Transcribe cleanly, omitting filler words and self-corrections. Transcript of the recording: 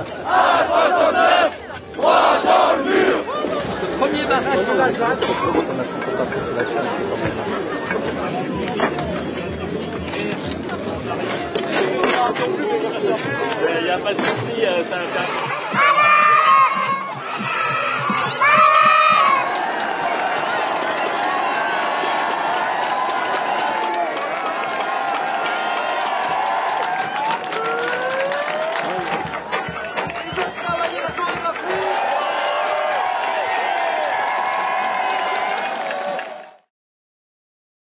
A69, droit dans le mur. Premier barrage de la ZAD. Il n'y a pas de souci, ça.